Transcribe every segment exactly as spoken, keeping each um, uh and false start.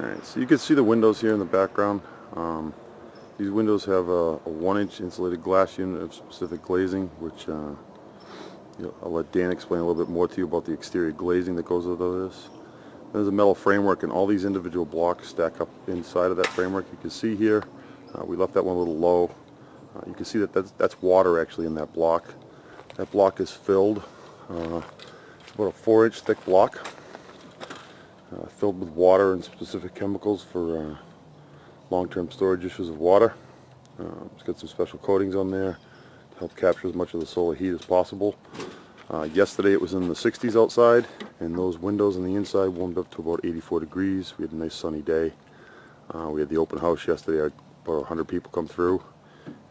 Alright, so you can see the windows here in the background. Um, these windows have a, a one inch insulated glass unit of specific glazing, which uh, you know, I'll let Dan explain a little bit more to you about the exterior glazing that goes with this. There's a metal framework, and all these individual blocks stack up inside of that framework. You can see here, uh, we left that one a little low. Uh, you can see that that's, that's water actually in that block. That block is filled. Uh, it's about a four inch thick block, uh, filled with water and specific chemicals for uh, long-term storage issues of water. Uh, it's got some special coatings on there to help capture as much of the solar heat as possible. Uh, yesterday it was in the sixties outside, and those windows on the inside warmed up to about eighty-four degrees. We had a nice sunny day. Uh, we had the open house yesterday. About one hundred people come through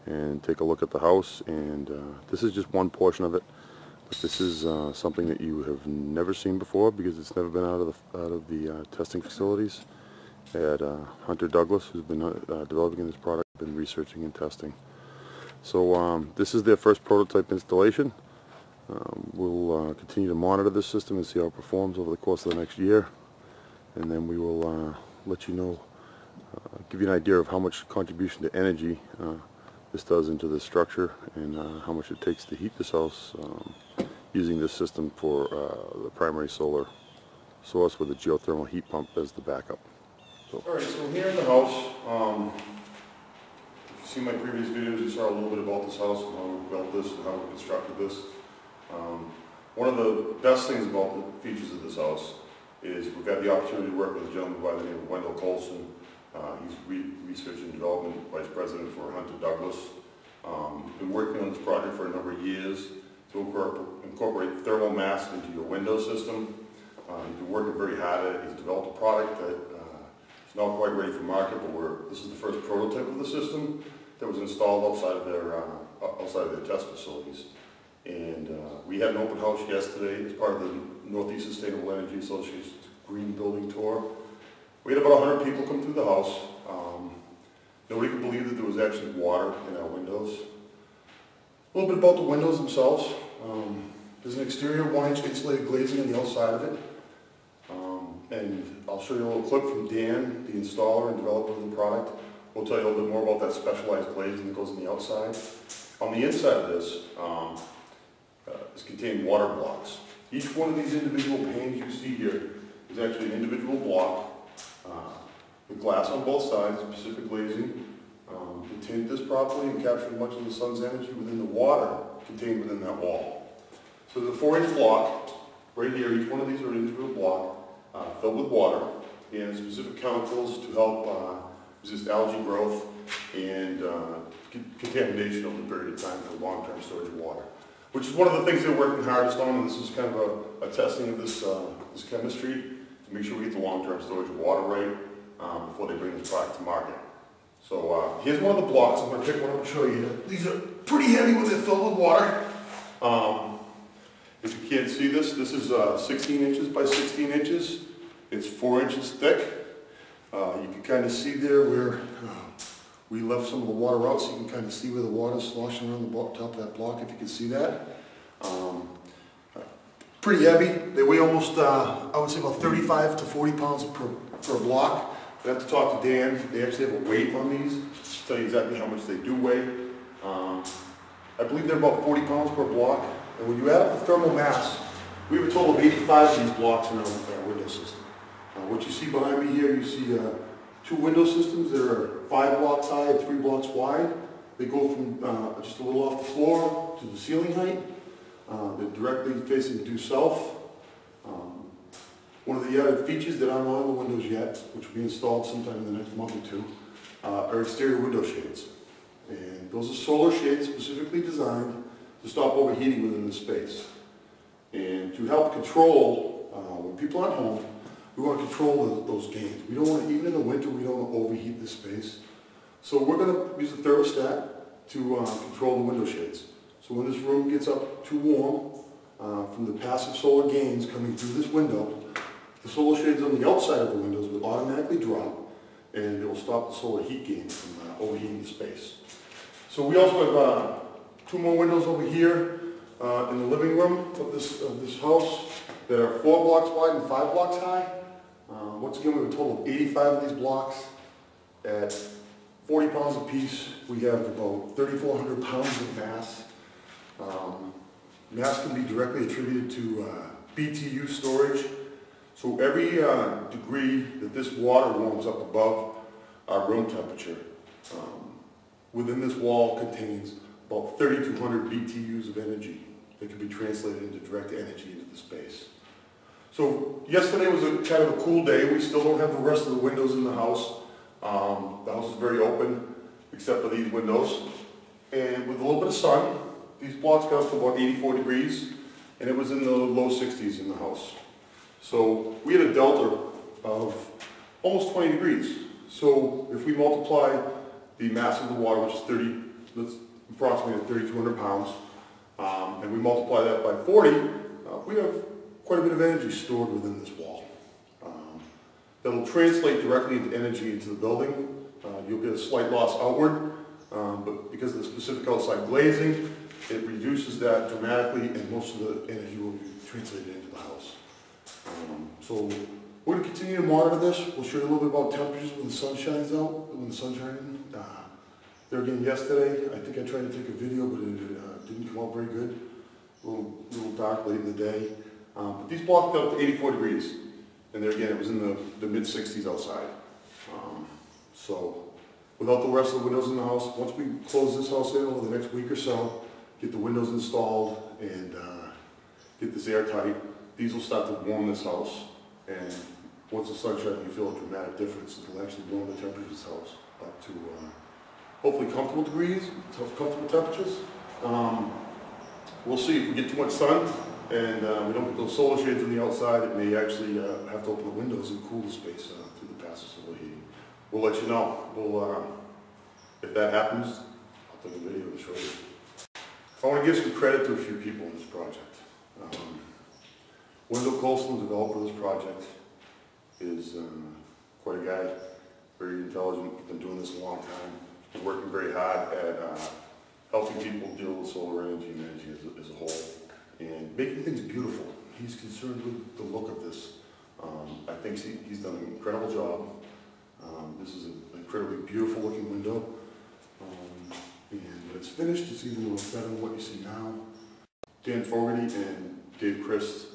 and take a look at the house, and uh, this is just one portion of it. But this is uh, something that you have never seen before, because it's never been out of the, out of the uh, testing facilities at uh, Hunter Douglas, who's been uh, developing this product, been researching and testing. So um, this is their first prototype installation. Um, we'll uh, continue to monitor this system and see how it performs over the course of the next year, and then we will uh, let you know, uh, give you an idea of how much contribution to energy uh, this does into the structure, and uh, how much it takes to heat this house um, using this system for uh, the primary solar source with a geothermal heat pump as the backup. So. Alright, so here in the house, um, if you've seen my previous videos, you saw a little bit about this house and how we built this and how we constructed this. Um, one of the best things about the features of this house is we've got the opportunity to work with a gentleman by the name of Wendell Colson. Uh, he's re Research and Development Vice President for Hunter Douglas. Um, been working on this project for a number of years to incorpor incorporate thermal mass into your window system. Uh, he's been working very hard at it. He's developed a product that uh, is not quite ready for market, but we're, this is the first prototype of the system that was installed outside of their, uh, outside of their test facilities. And uh, we had an open house yesterday as part of the Northeast Sustainable Energy Association's Green Building Tour. We had about one hundred people come through the house. Um, nobody could believe that there was actually water in our windows. A little bit about the windows themselves. Um, there's an exterior one inch insulated glazing on the outside of it. Um, and I'll show you a little clip from Dan, the installer and developer of the product. We'll tell you a little bit more about that specialized glazing that goes on the outside. On the inside of this, um, Uh, is contained water blocks. Each one of these individual panes you see here is actually an individual block uh, with glass on both sides, specific glazing. Um, we tint this properly and capture much of the sun's energy within the water contained within that wall. So the four inch block, right here, each one of these are an individual block uh, filled with water and specific chemicals to help uh, resist algae growth and uh, contamination over a period of time for long-term storage of water, which is one of the things they're working hardest on, and this is kind of a, a testing of this, uh, this chemistry to make sure we get the long-term storage of water right um, before they bring this product to market. So uh, here's one of the blocks. I'm going to pick one up and show you. These are pretty heavy when they're filled with water. Um, if you can't see this, this is uh, sixteen inches by sixteen inches. It's four inches thick. Uh, you can kind of see there where we left some of the water out, so you can kind of see where the water is sloshing around the top of that block, if you can see that. Um, pretty heavy. They weigh almost, uh, I would say about thirty-five to forty pounds per, per block. I have to talk to Dan. They actually have a weight on these. I'll tell you exactly how much they do weigh. Um, I believe they're about forty pounds per block. And when you add up the thermal mass, we have a total of eighty-five of these blocks in our, in our window system. Uh, what you see behind me here, you see uh, two window systems that are five blocks high and three blocks wide. They go from uh, just a little off the floor to the ceiling height. Uh, they're directly facing due south. Um, one of the added features that aren't on the windows yet, which will be installed sometime in the next month or two, uh, are exterior window shades. And those are solar shades specifically designed to stop overheating within the space. And to help control, uh, when people aren't home, we want to control those gains. We don't want to, even in the winter, we don't want to overheat the space. So we're going to use a thermostat to uh, control the window shades. So when this room gets up too warm uh, from the passive solar gains coming through this window, the solar shades on the outside of the windows will automatically drop, and it will stop the solar heat gains from uh, overheating the space. So we also have uh, two more windows over here uh, in the living room of this, of this house that are four blocks wide and five blocks high. Um, Um, once again, we have a total of eighty-five of these blocks at forty pounds apiece. We have about thirty-four hundred pounds of mass. Um, mass can be directly attributed to uh, B T U storage. So every uh, degree that this water warms up above our room temperature, um, within this wall contains about thirty-two hundred B T Us of energy that can be translated into direct energy into the space. So yesterday was a kind of a cool day. We still don't have the rest of the windows in the house. Um, the house is very open except for these windows. And with a little bit of sun, these blocks got up to about eighty-four degrees, and it was in the low sixties in the house. So we had a delta of almost twenty degrees. So if we multiply the mass of the water, which is thirty, that's approximately thirty-two hundred pounds, um, and we multiply that by forty, uh, we have quite a bit of energy stored within this wall. Um, that will translate directly into energy into the building. Uh, you'll get a slight loss outward, um, but because of the specific outside glazing, it reduces that dramatically, and most of the energy will be translated into the house. Um, so we're going to continue to monitor this. We'll show you a little bit about temperatures when the sun shines out, when the sun's shining. Uh, there again yesterday, I think I tried to take a video, but it uh, didn't come out very good. A little, little dark late in the day. Um, but these blocked up to eighty-four degrees. And there again, it was in the, the mid sixties outside. Um, so without the rest of the windows in the house, once we close this house in over the next week or so, get the windows installed and uh, get this airtight, these will start to warm this house, and once the sun shines, you feel a dramatic difference. It'll actually warm the temperature of this house up to uh, hopefully comfortable degrees, comfortable temperatures. Um, we'll see. If we get too much sun and uh, we don't get those solar shades on the outside, it may actually uh, have to open the windows and cool the space uh, through the passes of the heating. We'll let you know. We'll, uh, if that happens, I'll take a video and show you. I want to give some credit to a few people in this project. Um, Wendell Colson, the developer of this project, is um, quite a guy, very intelligent, been doing this a long time, been working very hard at uh, helping people deal with solar energy and energy as, as a whole, and making things beautiful. He's concerned with the look of this. Um, I think he, he's done an incredible job. Um, this is an incredibly beautiful looking window, um, and when it's finished, it's even a little better than what you see now. Dan Fogarty and Dave Christ,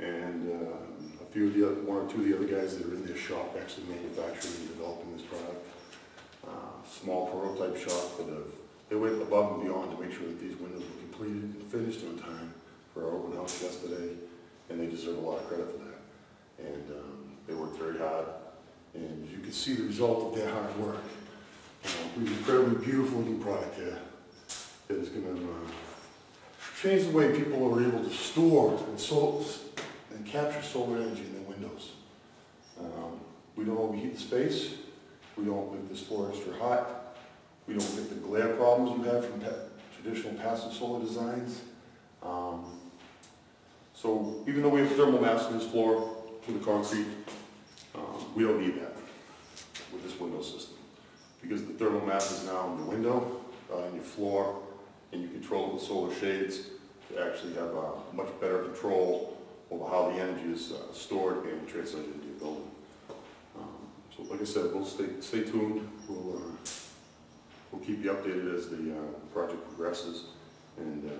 and uh, a few of the other, one or two of the other guys that are in their shop actually manufacturing and developing this product. Uh, small prototype shop that have, they went above and beyond to make sure that these windows were completed and finished on time for our open house yesterday, and they deserve a lot of credit for that. And um, they worked very hard, and you can see the result of their hard work. Uh, we have an incredibly beautiful looking product here that is going to uh, change the way people are able to store and so. and capture solar energy in their windows. Um, we don't overheat the space, we don't make this floor extra hot, we don't get the glare problems you have from pa traditional passive solar designs. Um, so even though we have thermal mass in this floor through the concrete, um, we don't need that with this window system, because the thermal mass is now in the window, uh, in your floor, and you control the solar shades to actually have uh, much better control over how the energy is uh, stored and translated into the building. Um, so like I said, we'll stay, stay tuned. We'll, uh, we'll keep you updated as the uh, project progresses, and uh,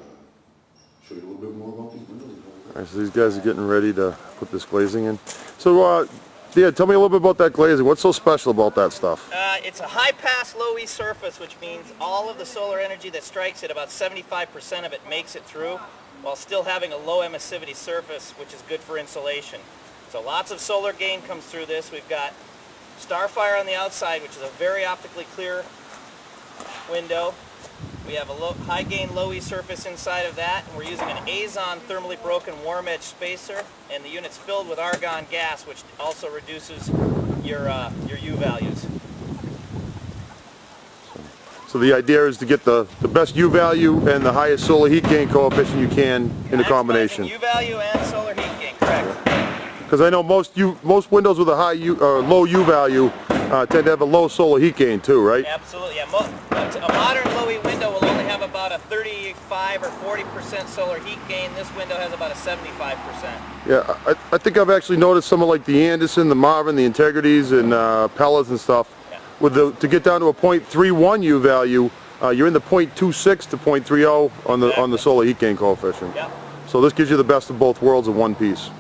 show you a little bit more about these windows. All right, so these guys are getting ready to put this glazing in. So uh, yeah, tell me a little bit about that glazing. What's so special about that stuff? Uh, it's a high pass, low E surface, which means all of the solar energy that strikes it, about seventy-five percent of it makes it through, while still having a low emissivity surface, which is good for insulation. So lots of solar gain comes through this. We've got Starfire on the outside, which is a very optically clear window. We have a low, high gain, low E surface inside of that, and we're using an Azon thermally broken warm edge spacer, and the unit's filled with argon gas, which also reduces your, uh, your U values. So the idea is to get the, the best U value and the highest solar heat gain coefficient you can in a combination. U value and solar heat gain, correct. Because I know most U, most windows with a high U, or low U value uh, tend to have a low solar heat gain too, right? Absolutely. Yeah. Mo a modern low E window will only have about a 35 thirty-five or forty percent solar heat gain. This window has about a seventy-five percent. Yeah, I, I think I've actually noticed some of like the Andersen, the Marvin, the Integrities, and uh, pellets and stuff. Yeah. With the, to get down to a zero point three one U value, uh, you're in the zero point two six to zero point three zero on the, exactly. on the solar heat gain coefficient. Yep. So this gives you the best of both worlds in one piece.